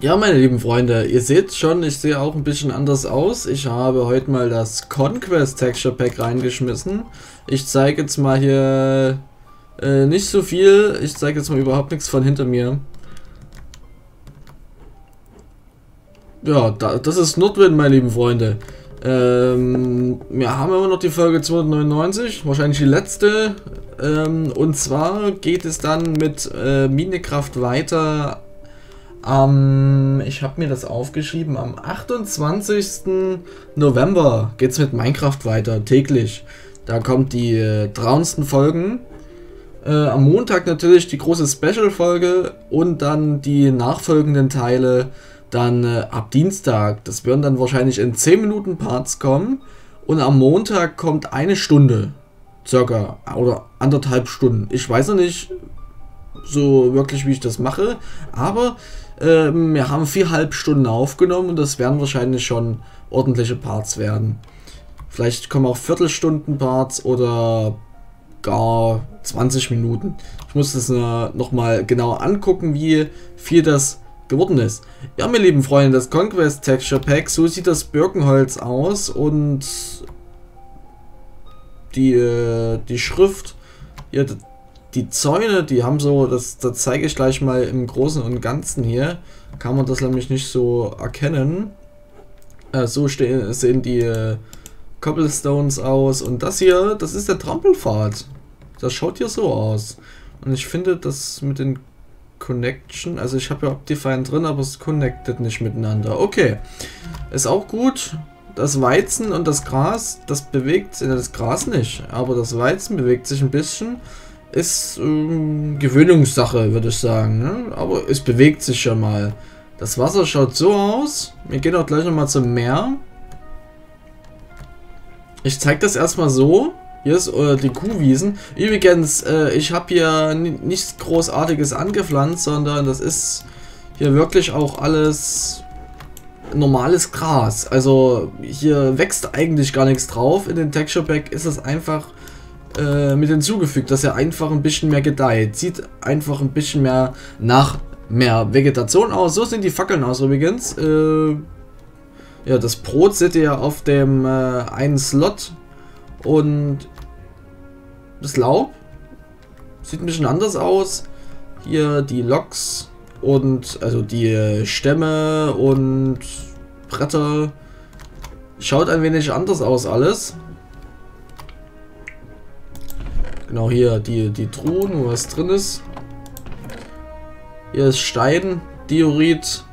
Ja, meine lieben Freunde, ihr seht schon, ich sehe auch ein bisschen anders aus. Ich habe heute mal das Conquest Texture Pack reingeschmissen. Ich zeige jetzt mal hier nicht so viel. Ich zeige jetzt mal überhaupt nichts von hinter mir. Ja, das ist Nordwehn, meine lieben Freunde. Wir haben immer noch die Folge 299, wahrscheinlich die letzte. Und zwar geht es dann mit Minecraft weiter. Ich habe mir das aufgeschrieben, am 28. November geht es mit Minecraft weiter, täglich. Da kommt die traurigsten Folgen. Am Montag natürlich die große Special-Folge und dann die nachfolgenden Teile dann ab Dienstag. Das werden dann wahrscheinlich in 10 Minuten Parts kommen. Und am Montag kommt eine Stunde, circa, oder 1,5 Stunden. Ich weiß noch nicht so wirklich, wie ich das mache, aber wir haben 4,5 Stunden aufgenommen und das werden wahrscheinlich schon ordentliche Parts werden. Vielleicht kommen auch Viertelstunden Parts oder gar 20 Minuten. Ich muss das nochmal genau angucken, wie viel das geworden ist. Ja, meine lieben Freunde, das Conquest Texture Pack, so sieht das Birkenholz aus und die Schrift, ja, die Zäune, die haben so, das zeige ich gleich mal im Großen und Ganzen hier, kann man das nämlich nicht so erkennen. So sehen die Cobblestones aus und das hier, das ist der Trampelpfad. Das schaut hier so aus und ich finde das mit den Connection, also ich habe ja Optifine drin, aber es connectet nicht miteinander. Okay, ist auch gut. Das Weizen und das Gras, das bewegt das Gras nicht, aber das Weizen bewegt sich ein bisschen. Ist Gewöhnungssache, würde ich sagen, ne? Aber es bewegt sich schon mal. Das Wasser schaut so aus. Wir gehen auch gleich nochmal zum Meer. Ich zeige das erstmal so. Hier ist die Kuhwiesen. Übrigens, ich habe hier nichts Großartiges angepflanzt, sondern das ist hier wirklich auch alles normales Gras. Also hier wächst eigentlich gar nichts drauf. In den Texture Pack ist es einfach mit hinzugefügt, dass er einfach ein bisschen mehr gedeiht. Sieht einfach ein bisschen mehr nach mehr Vegetation aus. So sehen die Fackeln aus übrigens. Ja, das Brot seht ihr auf dem einen Slot. Und das Laub sieht ein bisschen anders aus. Hier die Loks und also die Stämme und Bretter. Schaut ein wenig anders aus alles. Genau hier die Truhen, wo was drin ist. Hier ist Stein, Diorit,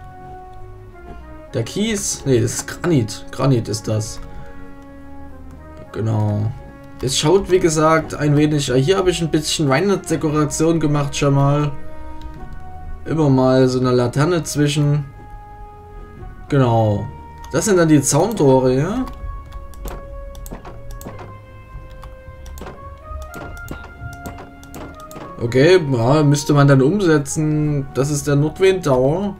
der Kies. Ne, das ist Granit. Granit ist das. Genau. Es schaut, wie gesagt, ein wenig. Hier habe ich ein bisschen Weihnachtsdekoration gemacht schon mal. Immer mal so eine Laterne zwischen. Genau. Das sind dann die Zauntore, ja? Okay, ja, müsste man dann umsetzen. Das ist der Nordwehn Tower.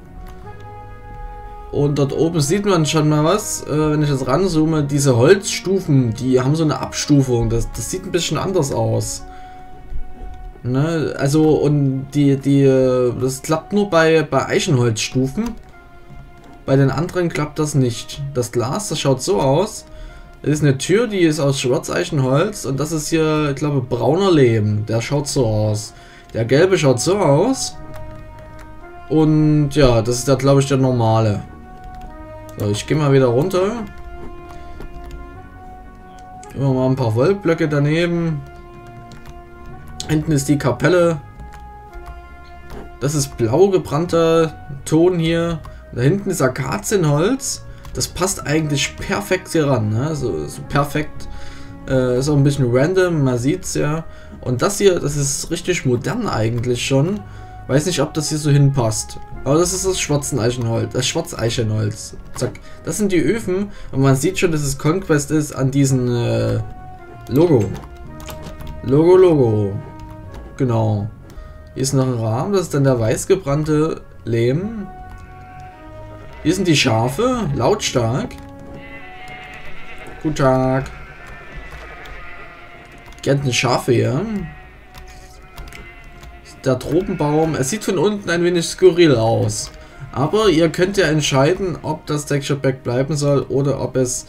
Und dort oben sieht man schon mal was, wenn ich jetzt ranzoome, diese Holzstufen, die haben so eine Abstufung, das sieht ein bisschen anders aus. Ne? Also, und das klappt nur bei Eichenholzstufen, bei den anderen klappt das nicht. Das Glas, das schaut so aus, das ist eine Tür, die ist aus Schwarzeichenholz und das ist hier, ich glaube, brauner Lehm, der schaut so aus. Der gelbe schaut so aus und ja, das ist da, glaube ich, der normale. So, ich gehe mal wieder runter. Immer mal ein paar Wollblöcke daneben. Hinten ist die Kapelle. Das ist blau gebrannter Ton hier. Da hinten ist Akazienholz. Das passt eigentlich perfekt hier ran. Ne? So perfekt. Ist auch ein bisschen random, man sieht's ja. Und das hier, das ist richtig modern eigentlich schon. Weiß nicht, ob das hier so hinpasst. Aber das ist das Schwarzeichenholz. Das Schwarzeichenholz. Zack. Das sind die Öfen. Und man sieht schon, dass es Conquest ist an diesem Logo. Logo. Genau. Hier ist noch ein Rahmen. Das ist dann der weiß gebrannte Lehm. Hier sind die Schafe. Lautstark. Guten Tag. Gärten Schafe hier. Der Tropenbaum. Es sieht von unten ein wenig skurril aus. Aber ihr könnt ja entscheiden, ob das Texture Pack bleiben soll oder ob es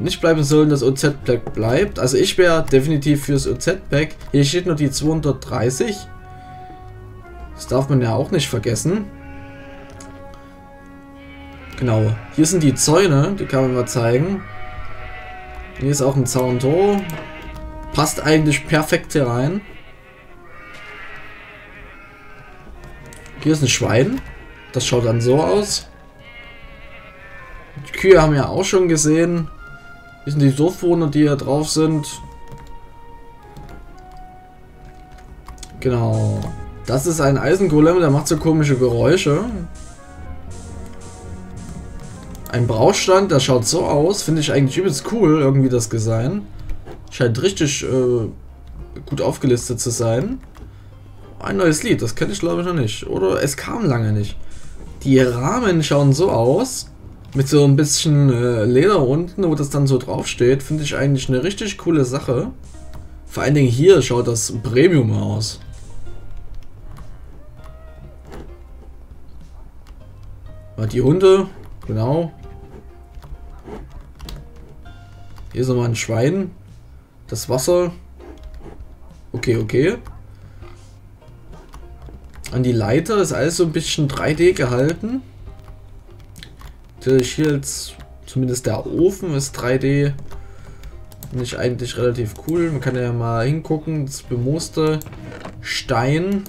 nicht bleiben soll und das OZ Pack bleibt. Also ich wäre definitiv fürs OZ Pack. Hier steht nur die 230. Das darf man ja auch nicht vergessen. Genau. Hier sind die Zäune, die kann man mal zeigen. Hier ist auch ein Zauntor. Passt eigentlich perfekt hier rein. Hier ist ein Schwein. Das schaut dann so aus. Die Kühe haben wir auch schon gesehen. Hier sind die Sofoner, die hier drauf sind. Genau. Das ist ein Eisengolem, der macht so komische Geräusche. Ein Braustand, der schaut so aus. Finde ich eigentlich übelst cool, irgendwie das Design. Scheint richtig gut aufgelistet zu sein. Ein neues Lied, das kenne ich glaube ich noch nicht. Oder es kam lange nicht. Die Rahmen schauen so aus. Mit so ein bisschen Leder unten, wo das dann so draufsteht. Finde ich eigentlich eine richtig coole Sache. Vor allen Dingen hier schaut das Premium aus. Die Hunde, genau. Hier ist nochmal ein Schwein. Das Wasser. Okay, okay. An die Leiter ist alles so ein bisschen 3D gehalten. Natürlich hier jetzt, zumindest der Ofen ist 3D. Finde ich eigentlich relativ cool. Man kann ja mal hingucken. Das bemooste Stein.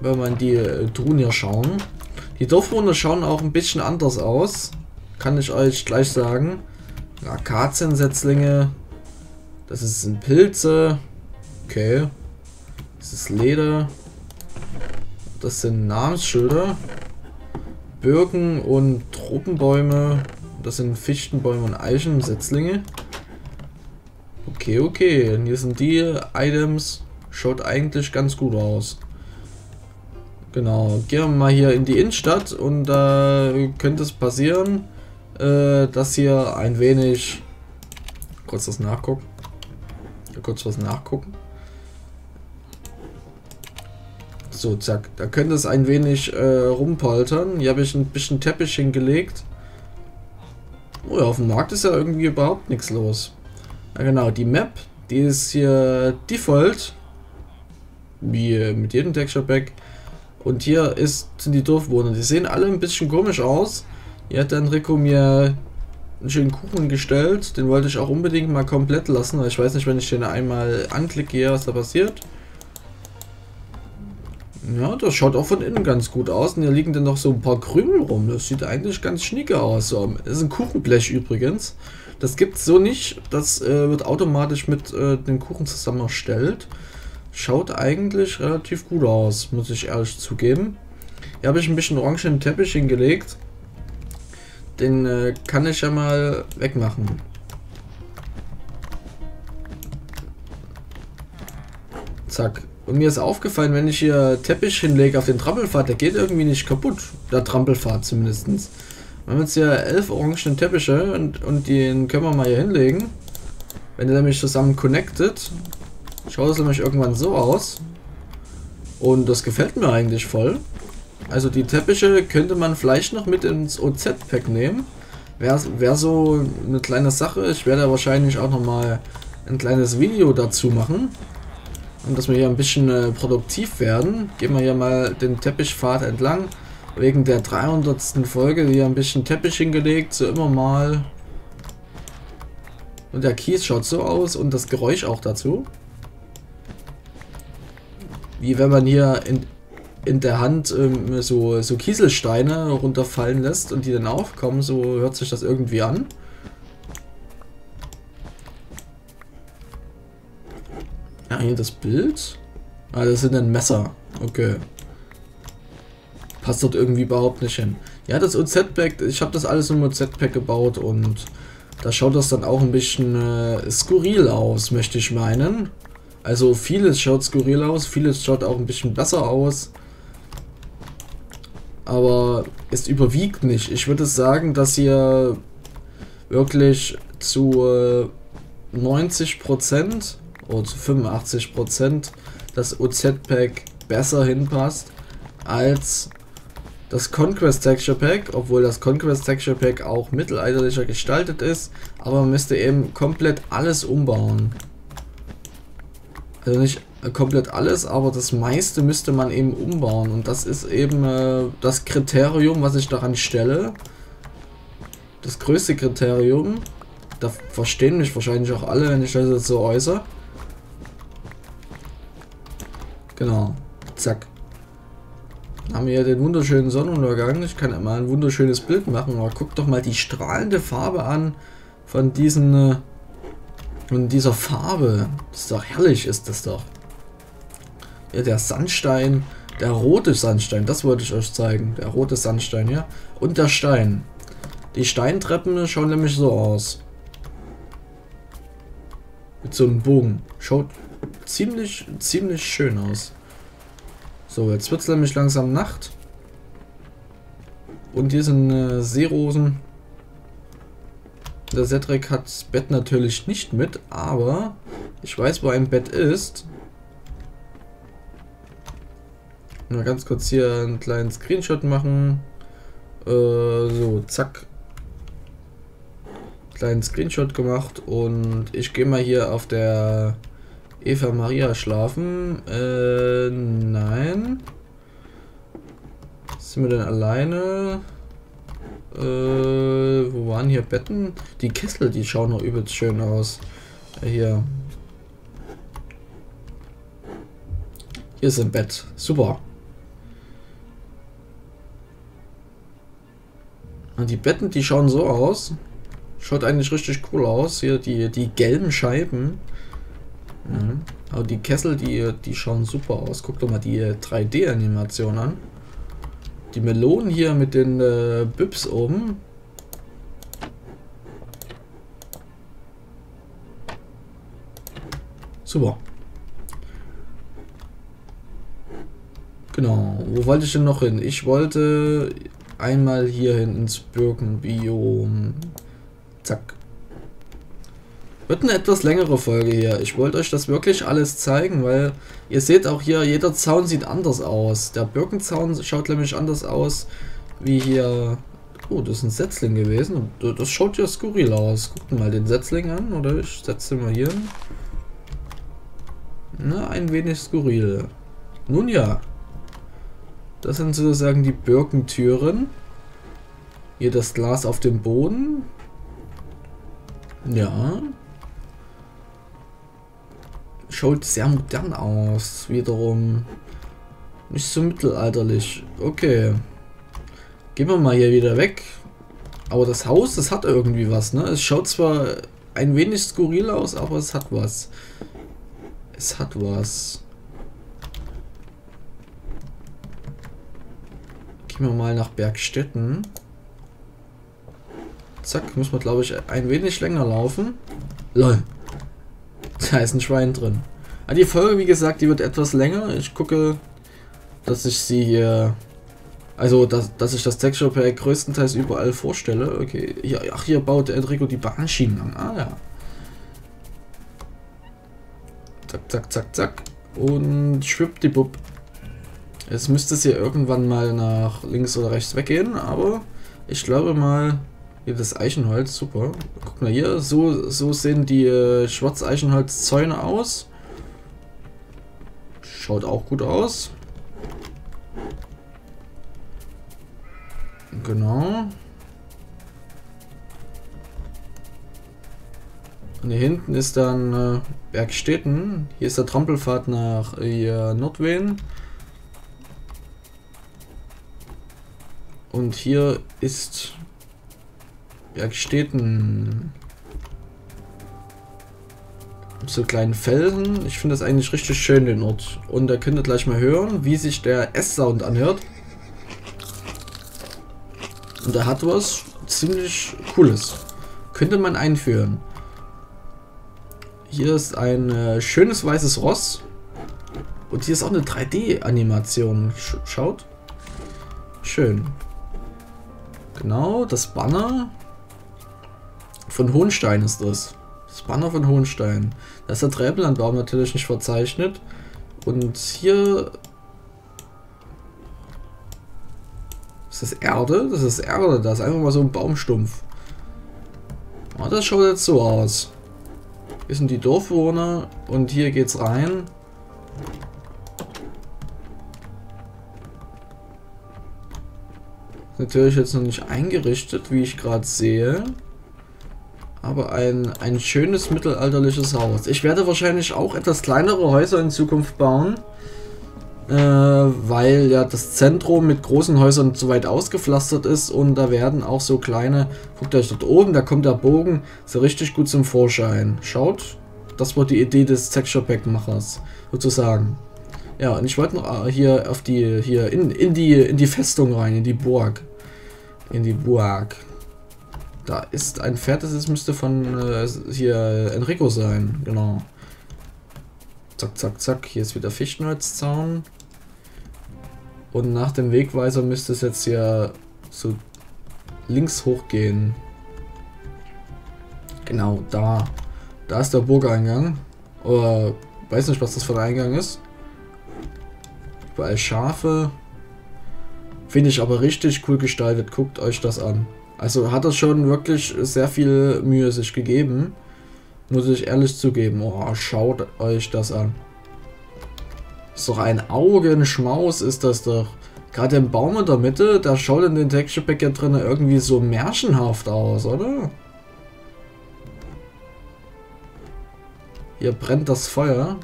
Wenn man die Truhen hier schauen. Die Dorfwohner schauen auch ein bisschen anders aus. Kann ich euch gleich sagen. Akaziensetzlinge. Das sind Pilze. Okay. Das ist Leder. Das sind Namensschilder. Birken und Tropenbäume. Das sind Fichtenbäume und Eichensetzlinge. Okay, okay. Und hier sind die Items. Schaut eigentlich ganz gut aus. Genau, gehen wir mal hier in die Innenstadt und da könnte es passieren, dass hier ein wenig kurz was nachgucken. So, zack, da könnte es ein wenig rumpoltern. Hier habe ich ein bisschen Teppich hingelegt. Oh ja, auf dem Markt ist ja irgendwie überhaupt nichts los. Ja, genau, die Map, die ist hier default, wie mit jedem Texture Pack. Und hier sind die Dorfbewohner. Die sehen alle ein bisschen komisch aus. Hier hat Enrico mir einen schönen Kuchen gestellt. Den wollte ich auch unbedingt mal komplett lassen. Weil ich weiß nicht, wenn ich den einmal anklicke, was da passiert. Ja, das schaut auch von innen ganz gut aus. Und hier liegen dann noch so ein paar Krümel rum. Das sieht eigentlich ganz schnieke aus. Das ist ein Kuchenblech übrigens. Das gibt es so nicht. Das wird automatisch mit dem Kuchen zusammen erstellt. Schaut eigentlich relativ gut aus, muss ich ehrlich zugeben. Hier habe ich ein bisschen orangenen Teppich hingelegt. Den kann ich ja mal wegmachen. Zack. Und mir ist aufgefallen, wenn ich hier Teppich hinlege auf den Trampelpfad, der geht irgendwie nicht kaputt. Der Trampelpfad zumindest. Wir haben jetzt hier 11 orangenen Teppiche und den können wir mal hier hinlegen. Wenn der nämlich zusammen connected. Schaut es nämlich irgendwann so aus. Und das gefällt mir eigentlich voll. Also die Teppiche könnte man vielleicht noch mit ins OZ-Pack nehmen. Wäre so eine kleine Sache. Ich werde wahrscheinlich auch nochmal ein kleines Video dazu machen. Und dass wir hier ein bisschen produktiv werden. Gehen wir hier mal den Teppichpfad entlang. Wegen der 300. Folge hier ein bisschen Teppich hingelegt. So immer mal. Und der Kies schaut so aus. Und das Geräusch auch dazu. Wie wenn man hier in der Hand so Kieselsteine runterfallen lässt und die dann aufkommen, so hört sich das irgendwie an. Ah, hier das Bild. Ah, das sind dann Messer. Okay. Passt dort irgendwie überhaupt nicht hin. Ja, das OZ-Pack, ich habe das alles im OZ-Pack gebaut und da schaut das dann auch ein bisschen skurril aus, möchte ich meinen. Also vieles schaut skurril aus, vieles schaut auch ein bisschen besser aus. Aber es überwiegt nicht. Ich würde sagen, dass hier wirklich zu 90% oder zu 85% das OZ-Pack besser hinpasst als das Conquest Texture Pack, obwohl das Conquest Texture Pack auch mittelalterlicher gestaltet ist, aber man müsste eben komplett alles umbauen. Also nicht komplett alles, aber das meiste müsste man eben umbauen und das ist eben das Kriterium, was ich daran stelle. Das größte Kriterium, da verstehen mich wahrscheinlich auch alle, wenn ich das jetzt so äußere. Genau, zack. Dann haben wir hier den wunderschönen Sonnenuntergang. Ich kann mal ein wunderschönes Bild machen, aber guck doch mal die strahlende Farbe an von diesen, von dieser Farbe. Das ist doch herrlich, ist das doch. Ja, der Sandstein, der rote Sandstein, das wollte ich euch zeigen. Der rote Sandstein, ja. Und der Stein. Die Steintreppen schauen nämlich so aus. Mit so einem Bogen. Schaut ziemlich schön aus. So, jetzt wird es nämlich langsam Nacht. Und hier sind Seerosen. Der Cedric hat das Bett natürlich nicht mit, aber ich weiß, wo ein Bett ist. Mal ganz kurz hier einen kleinen Screenshot machen. So, zack. Kleinen Screenshot gemacht und ich gehe mal hier auf der Eva Maria schlafen. Nein. Sind wir denn alleine? Wo waren hier Betten? Die Kessel, die schauen noch übelst schön aus. Hier. Hier ist ein Bett. Super. Und die Betten, die schauen so aus. Schaut eigentlich richtig cool aus. Hier die gelben Scheiben. Mhm. Aber die Kessel, die schauen super aus. Guckt doch mal die 3D-Animation an. Die Melonen hier mit den Büps oben. Super. Genau. Wo wollte ich denn noch hin? Ich wollte einmal hier hin ins Birkenbiom. Zack. Wird eine etwas längere Folge hier. Ich wollte euch das wirklich alles zeigen, weil ihr seht auch hier, jeder Zaun sieht anders aus. Der Birkenzaun schaut nämlich anders aus, wie hier... Oh, das ist ein Setzling gewesen. Das schaut ja skurril aus. Guckt mal den Setzling an, oder? Ich setze mal hier. Na, ein wenig skurril. Nun ja. Das sind sozusagen die Birkentüren. Hier das Glas auf dem Boden. Ja. Schaut sehr modern aus, wiederum. Nicht so mittelalterlich. Okay. Gehen wir mal hier wieder weg. Aber das Haus, das hat irgendwie was, ne? Es schaut zwar ein wenig skurril aus, aber es hat was. Es hat was. Gehen wir mal nach Bergstetten. Zack, muss man glaube ich ein wenig länger laufen. Lol. Da ist ein Schwein drin. Ah, die Folge, wie gesagt, die wird etwas länger. Ich gucke, dass ich sie hier... Also, dass ich das Texture Pack größtenteils überall vorstelle. Okay, hier, ach, hier baut Enrico die Bahnschienen an. Ah, ja. Zack, zack, zack, zack. Und schwuppdiwupp. Jetzt müsste es hier irgendwann mal nach links oder rechts weggehen, aber ich glaube mal... Hier das Eichenholz, super. Guck mal hier, so sehen die Schwarzeichenholzzäune aus. Schaut auch gut aus. Genau. Und hier hinten ist dann Bergstetten. Hier ist der Trampelpfad nach Nordwehn. Und hier ist... Bergstetten. So kleinen Felsen. Ich finde das eigentlich richtig schön, den Ort. Und da könnt ihr gleich mal hören, wie sich der S-Sound anhört. Und da hat was ziemlich Cooles. Könnte man einführen. Hier ist ein schönes weißes Ross. Und hier ist auch eine 3D-Animation. Schaut. Schön. Genau, das Banner. Von Hohenstein ist das. Das Banner von Hohenstein. Da ist der Träbellandbaum natürlich nicht verzeichnet. Und hier Ist das Erde? Das ist Erde. Da ist einfach mal so ein Baumstumpf. Oh, das schaut jetzt so aus. Hier sind die Dorfwohner und hier geht's rein. Ist natürlich jetzt noch nicht eingerichtet, wie ich gerade sehe. Aber ein schönes mittelalterliches Haus. Ich werde wahrscheinlich auch etwas kleinere Häuser in Zukunft bauen. Weil ja das Zentrum mit großen Häusern zu weit ausgepflastert ist und da werden auch so kleine, guckt euch dort oben, da kommt der Bogen so richtig gut zum Vorschein. Schaut, das war die Idee des Texture Pack Machers sozusagen. Ja, und ich wollte noch hier auf die, hier in die Festung rein, in die Burg. Da ist ein Pferd, das müsste von hier Enrico sein, genau. Zack, zack, zack, hier ist wieder Fichtenholzzaun. Und nach dem Wegweiser müsste es jetzt hier so links hochgehen. Genau, da. Da ist der Burgeingang. Oder weiß nicht, was das für ein Eingang ist. Überall Schafe. Finde ich aber richtig cool gestaltet. Guckt euch das an. Also hat das schon wirklich sehr viel Mühe sich gegeben. Muss ich ehrlich zugeben. Oh, schaut euch das an. Ist doch ein Augenschmaus, ist das doch. Gerade im Baum in der Mitte, da schaut in den Texture Pack ja drin irgendwie so märchenhaft aus, oder? Hier brennt das Feuer.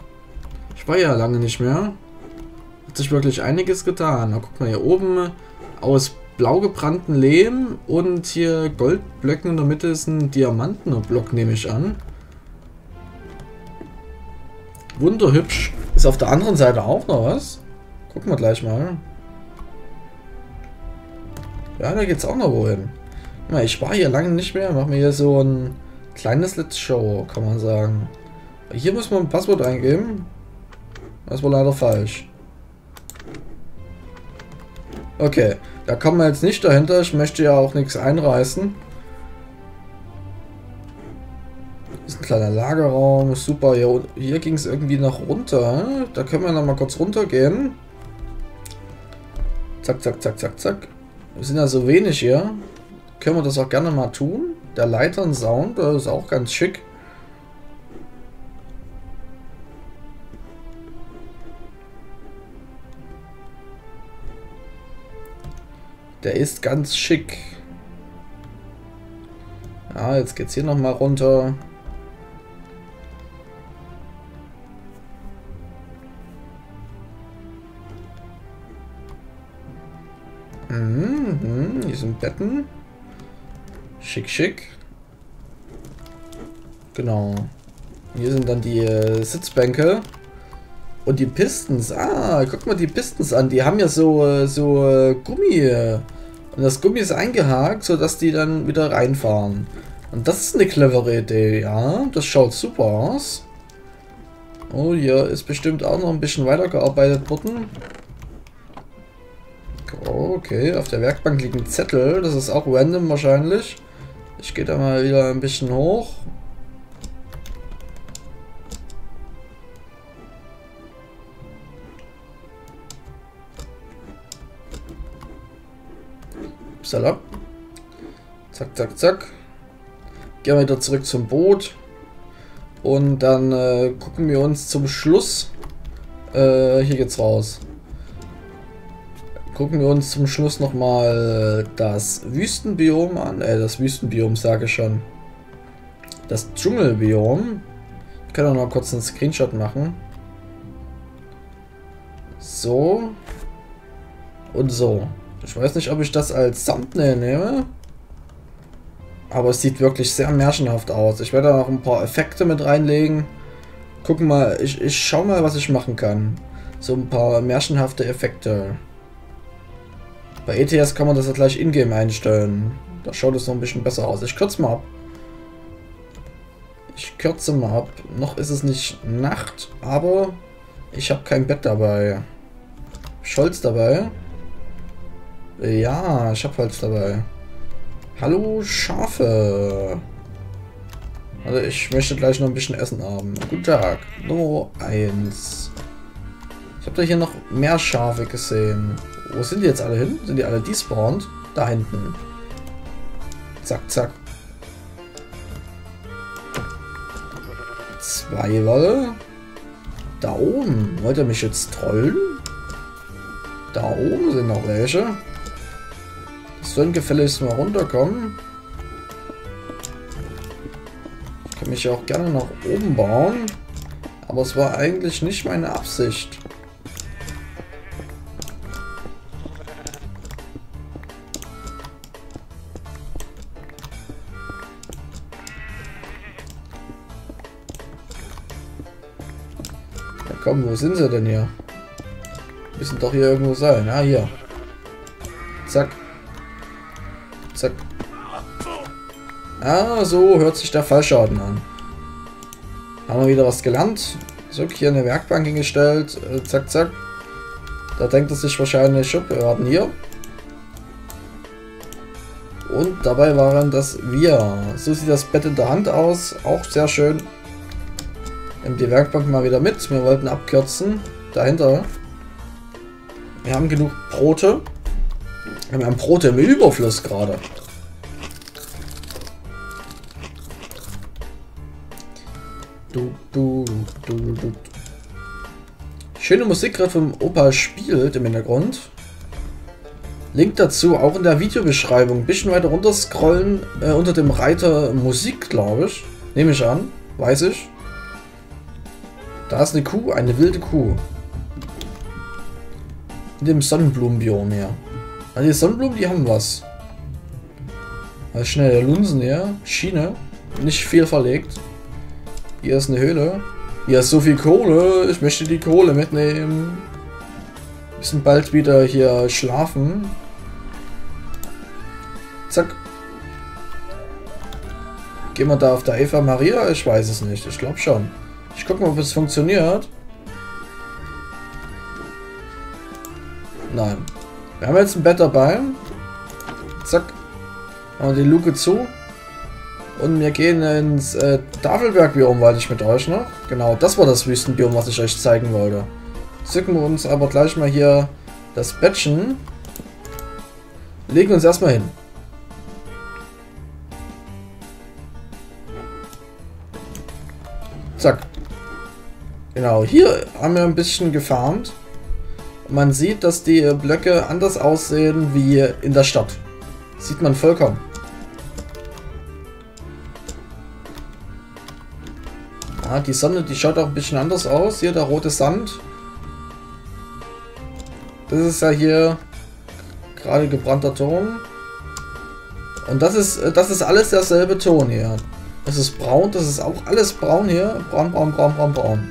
Ich war ja lange nicht mehr. Hat sich wirklich einiges getan. Na, guck mal hier oben. Aus blau gebrannten Lehm und hier Goldblöcken in der Mitte ist ein Diamantenblock, nehme ich an. Wunderhübsch. Ist auf der anderen Seite auch noch was? Gucken wir gleich mal. Ja, da geht's auch noch wohin. Ich war hier lange nicht mehr. Machen wir hier so ein kleines Let's Show, kann man sagen. Hier muss man ein Passwort eingeben. Das war leider falsch. Okay, da kommen wir jetzt nicht dahinter. Ich möchte ja auch nichts einreißen. Ein kleiner Lagerraum, super. Hier ging es irgendwie nach runter. Da können wir noch mal kurz runtergehen. Zack, zack, zack, zack, zack. Wir sind ja so wenig hier. Können wir das auch gerne mal tun. Der Leitern-Sound ist auch ganz schick. Der ist ganz schick. Ja, jetzt geht's hier noch mal runter. Hier sind Betten. Schick, schick. Genau. Hier sind dann die Sitzbänke. Und die Pistons. Ah, guck mal die Pistons an. Die haben ja so Gummi. Und das Gummi ist eingehakt, sodass die dann wieder reinfahren. Und das ist eine clevere Idee, ja. Das schaut super aus. Oh, hier ist bestimmt auch noch ein bisschen weitergearbeitet worden. Okay, auf der Werkbank liegen Zettel. Das ist auch random wahrscheinlich. Ich gehe da mal wieder ein bisschen hoch. Salam. Zack, zack, zack. Gehen wir wieder zurück zum Boot. Und dann gucken wir uns zum Schluss. Hier geht's raus. Gucken wir uns zum Schluss nochmal das Wüstenbiom an. Das Wüstenbiom sage ich schon. Das Dschungelbiom. Ich kann auch noch kurz einen Screenshot machen. So. Und so. Ich weiß nicht, ob ich das als Thumbnail nehme. Aber es sieht wirklich sehr märchenhaft aus. Ich werde da noch ein paar Effekte mit reinlegen. Gucken mal, ich schau mal, was ich machen kann. So ein paar märchenhafte Effekte. Bei ETS kann man das ja gleich in-game einstellen. Da schaut es noch ein bisschen besser aus. Ich kürze mal ab. Noch ist es nicht Nacht, aber ich habe kein Bett dabei. Scholz dabei? Ja, ich habe Holz dabei. Hallo Schafe. Also ich möchte gleich noch ein bisschen Essen haben. Guten Tag. Nummer 1. habt ihr hier noch mehr Schafe gesehen? Wo sind die jetzt alle hin? Sind die alle despawned? Da hinten. Zack, zack. 2 Wolle. Da oben. Wollt ihr mich jetzt trollen? Da oben sind noch welche. Das sollen gefälligst mal runterkommen. Ich kann mich ja auch gerne nach oben bauen. Aber es war eigentlich nicht meine Absicht. Komm, wo sind sie denn hier? Müssen doch hier irgendwo sein. Ah, hier. Zack. Zack. Ah, so hört sich der Fallschaden an. Haben wir wieder was gelernt. Zurück hier eine Werkbank hingestellt. Zack, zack. Da denkt es sich wahrscheinlich, wir warten hier. Und dabei waren das wir. So sieht das Bett in der Hand aus. Auch sehr schön. Nimmt die Werkbank mal wieder mit. Wir wollten abkürzen. Dahinter. Wir haben genug Brote. Wir haben Brote im Überfluss gerade. Schöne Musik gerade vom Opa spielt im Hintergrund. Link dazu auch in der Videobeschreibung. Ein bisschen weiter runter scrollen. Unter dem Reiter Musik, glaube ich. Nehme ich an. Weiß ich. Da ist eine Kuh, eine wilde Kuh. In dem Sonnenblumenbiom hier. Also die Sonnenblumen, die haben was. Also schnell der Lunsen hier. Schiene. Nicht viel verlegt. Hier ist eine Höhle. Hier ist so viel Kohle. Ich möchte die Kohle mitnehmen. Wir müssen bald wieder hier schlafen. Zack. Gehen wir da auf der Eva Maria? Ich weiß es nicht. Ich glaube schon. Ich guck mal, ob es funktioniert. Nein. Wir haben jetzt ein Bett dabei. Zack. Machen wir die Luke zu. Und wir gehen ins Tafelberg-Biom, weil ich mit euch noch. Genau, das war das Wüstenbiom, was ich euch zeigen wollte. Zücken wir uns aber gleich mal hier das Bettchen. Legen uns erstmal hin. Zack. Genau, hier haben wir ein bisschen gefarmt. Man sieht, dass die Blöcke anders aussehen wie in der Stadt. Sieht man vollkommen. Ah, die Sonne, die schaut auch ein bisschen anders aus. Hier der rote Sand. Das ist ja hier gerade gebrannter Ton. Und das ist alles derselbe Ton hier. Das ist braun, das ist auch alles braun hier. Braun, braun, braun, braun, braun.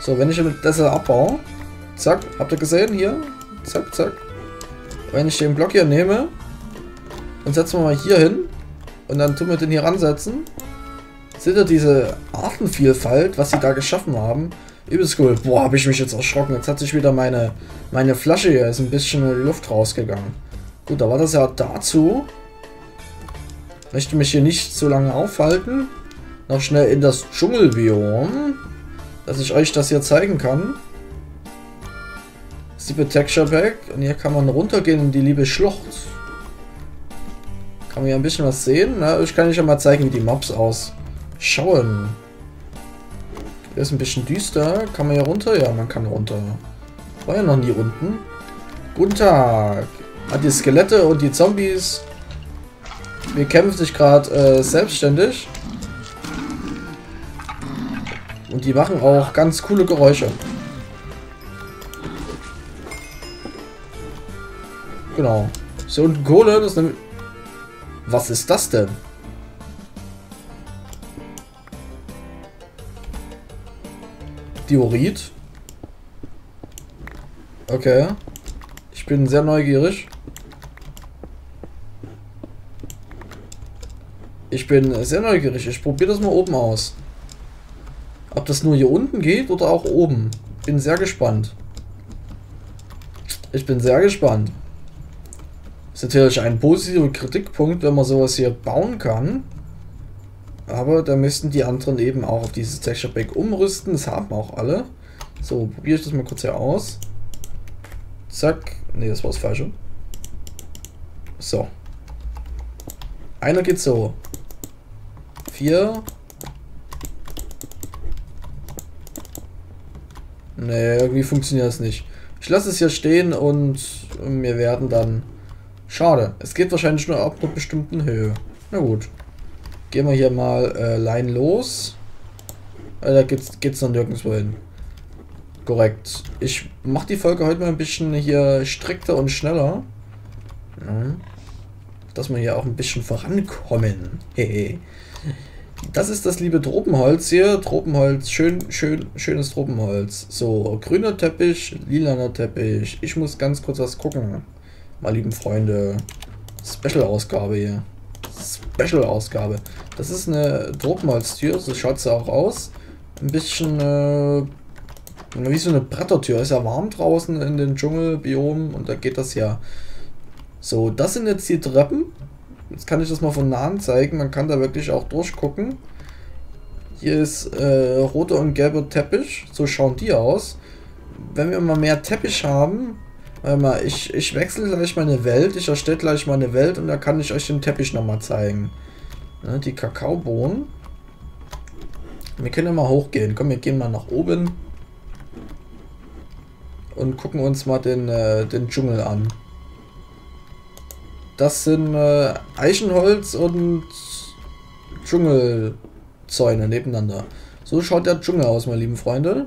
So, wenn ich mit das abbaue, zack, habt ihr gesehen hier? Zack, zack. Wenn ich den Block hier nehme und setzen wir mal hier hin und dann tun wir den hier ransetzen, seht ihr diese Artenvielfalt, was sie da geschaffen haben? Übelst cool. Boah, habe ich mich jetzt erschrocken. Jetzt hat sich wieder meine Flasche hier, ist ein bisschen in die Luft rausgegangen. Gut, da war das ja dazu. Möchte mich hier nicht so lange aufhalten. Noch schnell in das Dschungelbiom. Dass ich euch das hier zeigen kann. Das liebe Texture Pack. Und hier kann man runtergehen in die liebe Schlucht. Kann man hier ein bisschen was sehen. Na, ich kann euch ja mal zeigen, wie die Mobs ausschauen. Ist ein bisschen düster. Kann man hier runter? Ja, man kann runter. War ja noch nie unten. Guten Tag. Hat die Skelette und die Zombies. Wir kämpfen sich gerade selbstständig. Und die machen auch ganz coole Geräusche. Genau. So unten Kohle, das nimmt... Was ist das denn? Diorit. Okay. Ich bin sehr neugierig. Ich bin sehr neugierig. Ich probiere das mal oben aus. Ob das nur hier unten geht oder auch oben. Bin sehr gespannt. Ich bin sehr gespannt. Ist natürlich ein positiver Kritikpunkt, wenn man sowas hier bauen kann. Aber da müssten die anderen eben auch auf dieses Texture Pack umrüsten. Das haben auch alle. So, probiere ich das mal kurz hier aus. Zack. Ne, das war das Falsche. So. Einer geht so. 4. Ne, irgendwie funktioniert das nicht. Ich lasse es hier stehen und wir werden dann... Schade. Es geht wahrscheinlich nur ab einer bestimmten Höhe. Na gut. Gehen wir hier mal Line los. Da geht's dann nirgendwo hin. Korrekt. Ich mache die Folge heute mal ein bisschen hier strikter und schneller. Ja. Dass wir hier auch ein bisschen vorankommen. Hey. Das ist das liebe Tropenholz hier. Tropenholz. Schönes Tropenholz. So, grüner Teppich, lilaner Teppich. Ich muss ganz kurz was gucken. Meine lieben Freunde. Special-Ausgabe hier. Special-Ausgabe. Das ist eine Tropenholztür, so schaut sie auch aus. Ein bisschen wie so eine Brettertür. Ist ja warm draußen in den Dschungelbiomen und da geht das ja. So, das sind jetzt die Treppen. Jetzt kann ich das mal von nahen zeigen. Man kann da wirklich auch durchgucken. Hier ist roter und gelber Teppich. So schauen die aus. Wenn wir mal mehr Teppich haben... Ich wechsle gleich meine Welt, ich erstelle gleich meine Welt und da kann ich euch den Teppich nochmal zeigen. Ne, die Kakaobohnen. Wir können ja mal hochgehen. Komm, wir gehen mal nach oben. Und gucken uns mal den Dschungel an. Das sind Eichenholz und Dschungelzäune nebeneinander. So schaut der Dschungel aus, meine lieben Freunde.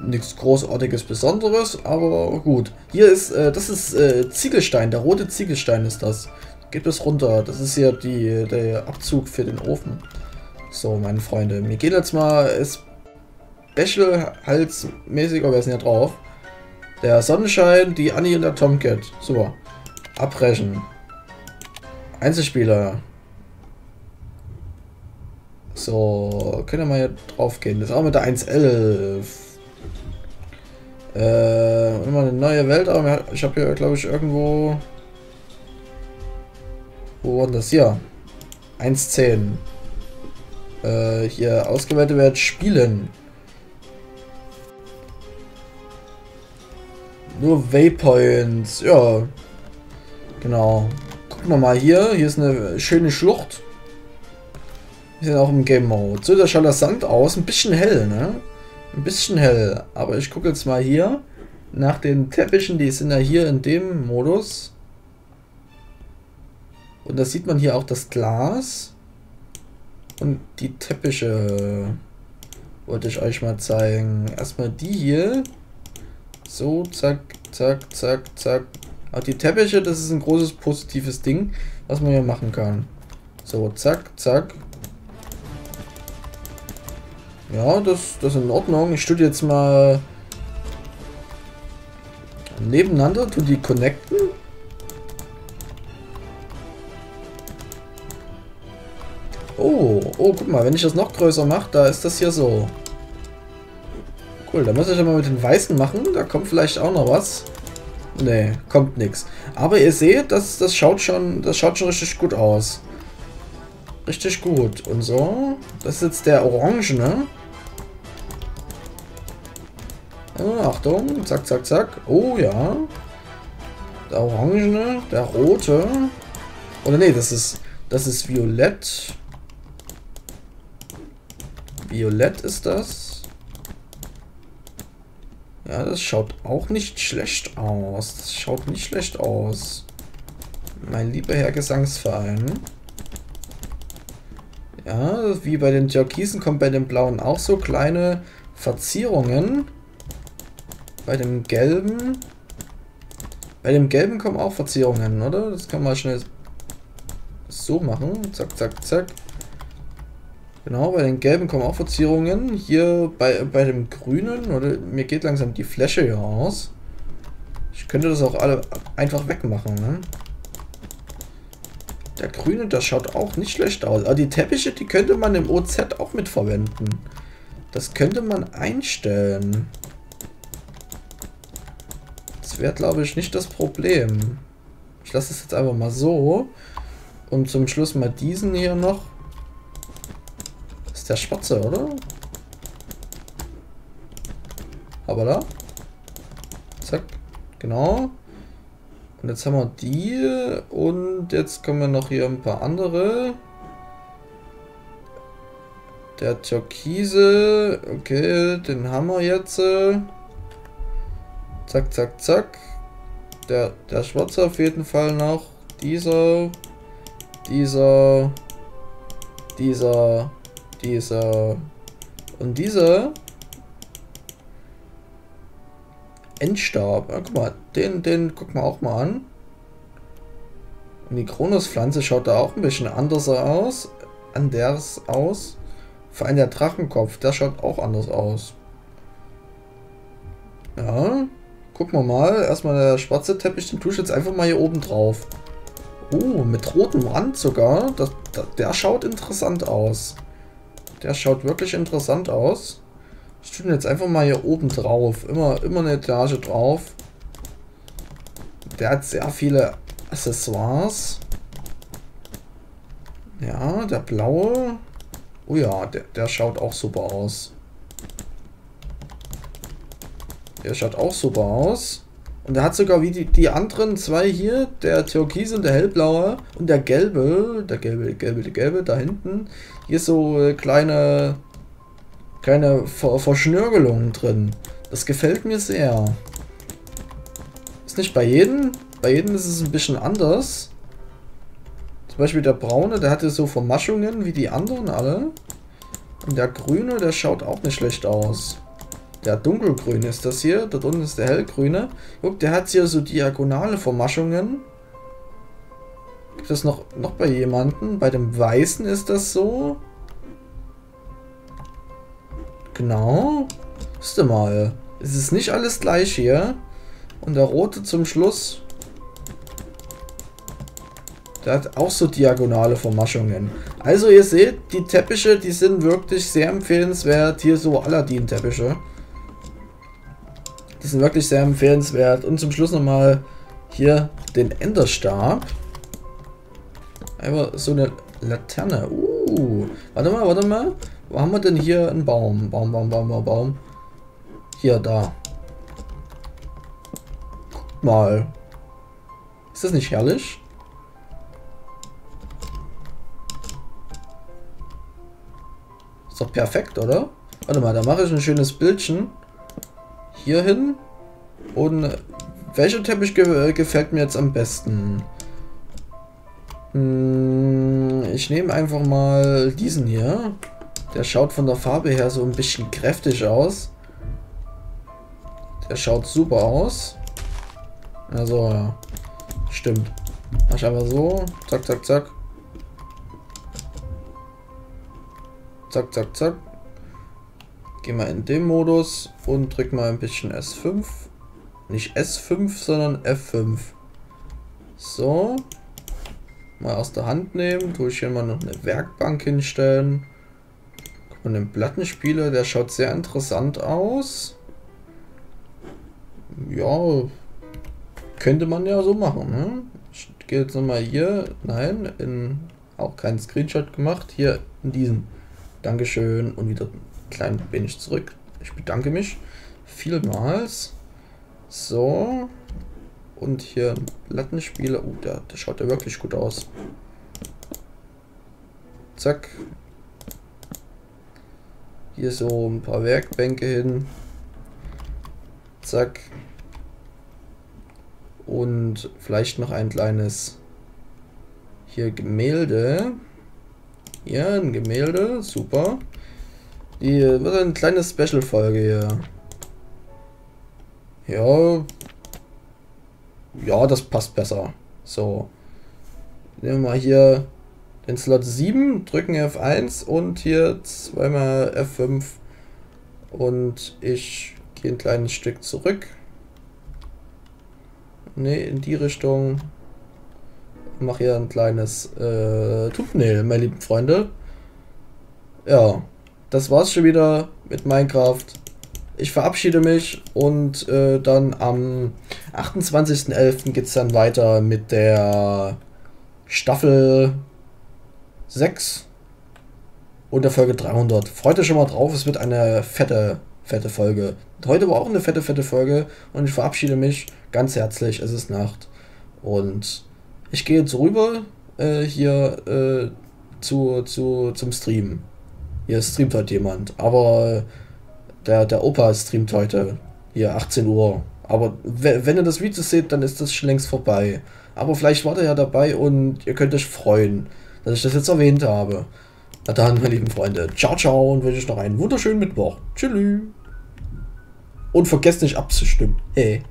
Nichts Großartiges, Besonderes, aber gut. Hier ist, das ist Ziegelstein, der rote Ziegelstein ist das. Geht bis runter, das ist hier der Abzug für den Ofen. So, meine Freunde, mir geht jetzt mal Special-Halsmäßig, aber wir sind ja drauf. Der Sonnenschein, die Annie und der Tomcat. Super. Abbrechen. Einzelspieler. So, können wir mal hier drauf gehen. Das ist auch mit der 1.11. Immer eine neue Welt, aber ich habe hier, glaube ich, irgendwo... Wo war denn das hier? 1.10. Hier ausgewählte Welt spielen. Nur Waypoints, ja. Genau. Gucken wir mal hier. Hier ist eine schöne Schlucht. Wir sind auch im Game Mode. So, da schaut der Sand aus. Ein bisschen hell, ne? Ein bisschen hell, aber ich gucke jetzt mal hier nach den Teppichen, die sind ja hier in dem Modus. Und da sieht man hier auch das Glas und die Teppiche wollte ich euch mal zeigen. Erstmal die hier. So, zack, zack, zack, zack. Auch die Teppiche, das ist ein großes positives Ding, was man hier machen kann. So, zack, zack. Ja, das ist in Ordnung. Ich tue jetzt mal nebeneinander, tue die connecten. Oh, guck mal, wenn ich das noch größer mache, da ist das hier so. Cool, da muss ich mal mit den Weißen machen, da kommt vielleicht auch noch was. Nee, kommt nichts. Aber ihr seht, das schaut schon richtig gut aus. Richtig gut. Und so, das ist jetzt der Orange, ne? Achtung, zack, zack, zack. Oh ja. Der Orangene, der Rote. Oder nee, das ist Violett. Violett ist das. Ja, das schaut auch nicht schlecht aus. Das schaut nicht schlecht aus. Mein lieber Herr Gesangsverein. Ja, wie bei den Türkisen kommt bei dem Blauen auch so kleine Verzierungen. Bei dem Gelben. Bei dem Gelben kommen auch Verzierungen, oder? Das kann man schnell so machen. Zack, zack, zack. Genau, bei den Gelben kommen auch Verzierungen. Hier bei dem Grünen, oder? Mir geht langsam die Fläche hier aus. Ich könnte das auch alle einfach wegmachen, ne? Der Grüne, das schaut auch nicht schlecht aus. Aber die Teppiche, die könnte man im OZ auch mit verwenden. Das könnte man einstellen. Das wäre, glaube ich, nicht das Problem. Ich lasse es jetzt einfach mal so. Und zum Schluss mal diesen hier noch. Das ist der schwarze, oder? Aber da. Zack. Genau. Und jetzt haben wir die. Und jetzt kommen wir noch hier ein paar andere. Der Türkise. Okay, den haben wir jetzt. Zack, zack, zack. Der Schwarze auf jeden Fall noch. Dieser. Und dieser. Endstab. Ja, guck mal, den gucken wir auch mal an. Und die Kronuspflanze schaut da auch ein bisschen anders aus. Vor allem der Drachenkopf, der schaut auch anders aus. Ja, gucken wir mal. Erstmal der schwarze Teppich, den tue ich jetzt einfach mal hier oben drauf. Oh, mit rotem Rand sogar. Der schaut interessant aus. Der schaut wirklich interessant aus. Ich tue jetzt einfach mal hier oben drauf. Immer eine Etage drauf. Der hat sehr viele Accessoires. Ja, der blaue. Oh ja, der schaut auch super aus. Der schaut auch super aus. Und der hat sogar wie die anderen zwei hier, der türkise und der hellblaue und der gelbe, der gelbe da hinten. Hier so kleine Verschnörgelungen drin. Das gefällt mir sehr. Ist nicht bei jedem. Bei jedem ist es ein bisschen anders. Zum Beispiel der braune, der hatte so Vermaschungen wie die anderen alle. Und der grüne, der schaut auch nicht schlecht aus. Der dunkelgrüne ist das hier. Da unten ist der hellgrüne. Guck, der hat hier so diagonale Vermaschungen. Gibt es noch bei jemanden? Bei dem weißen ist das so. Genau. Wisst ihr mal. Es ist nicht alles gleich hier. Und der rote zum Schluss. Der hat auch so diagonale Vermaschungen. Also ihr seht, die Teppiche, die sind wirklich sehr empfehlenswert. Hier so Aladdin-Teppiche. Die sind wirklich sehr empfehlenswert. Und zum Schluss nochmal hier den Enderstab. Einfach so eine Laterne. Warte mal. Wo haben wir denn hier einen Baum? Baum. Hier, da. Guck mal. Ist das nicht herrlich? Ist doch perfekt, oder? Warte mal, da mache ich ein schönes Bildchen. Hier hin. Und welcher Teppich gefällt mir jetzt am besten? Ich nehme einfach mal diesen hier. Der schaut von der Farbe her so ein bisschen kräftig aus. Der schaut super aus. Also, ja. Stimmt. Mach ich einfach so. Zack, zack, zack. Zack, zack, zack. Geh mal in den Modus und drück mal ein bisschen S5. Nicht S5, sondern F5. So. Mal aus der Hand nehmen. Tue ich hier mal noch eine Werkbank hinstellen. Und den Plattenspieler, der schaut sehr interessant aus. Ja, könnte man ja so machen. Ne? Ich gehe jetzt nochmal hier. Nein, auch keinen Screenshot gemacht. Hier in diesen. Dankeschön. Und wieder ein klein wenig zurück. Ich bedanke mich vielmals. So. Und hier ein Plattenspieler. Oh, der schaut ja wirklich gut aus. Zack. Hier so ein paar Werkbänke hin. Zack. Und vielleicht noch ein kleines hier Gemälde. Hier ein Gemälde. Super. Die wird eine kleine Special-Folge hier. Ja. Ja, das passt besser. So. Nehmen wir mal hier. In Slot 7 drücken F1 und hier zweimal F5 und ich gehe ein kleines Stück zurück. Ne, in die Richtung. Mache hier ein kleines Thumbnail, meine lieben Freunde. Ja, das war's schon wieder mit Minecraft. Ich verabschiede mich und dann am 28.11. geht es dann weiter mit der Staffel 6 und der Folge 300. Freut euch schon mal drauf, es wird eine fette fette Folge. Heute war auch eine fette Folge und ich verabschiede mich ganz herzlich. Es ist Nacht und ich gehe jetzt rüber hier zum Stream. Hier streamt heute jemand, aber der Opa streamt heute hier 18 Uhr. Aber wenn ihr das Video seht, dann ist das schon längst vorbei. Aber vielleicht wart ihr ja dabei und ihr könnt euch freuen, dass ich das jetzt erwähnt habe. Na dann, meine lieben Freunde, ciao, ciao und wünsche euch noch einen wunderschönen Mittwoch. Tschüss. Und vergesst nicht abzustimmen. Hey.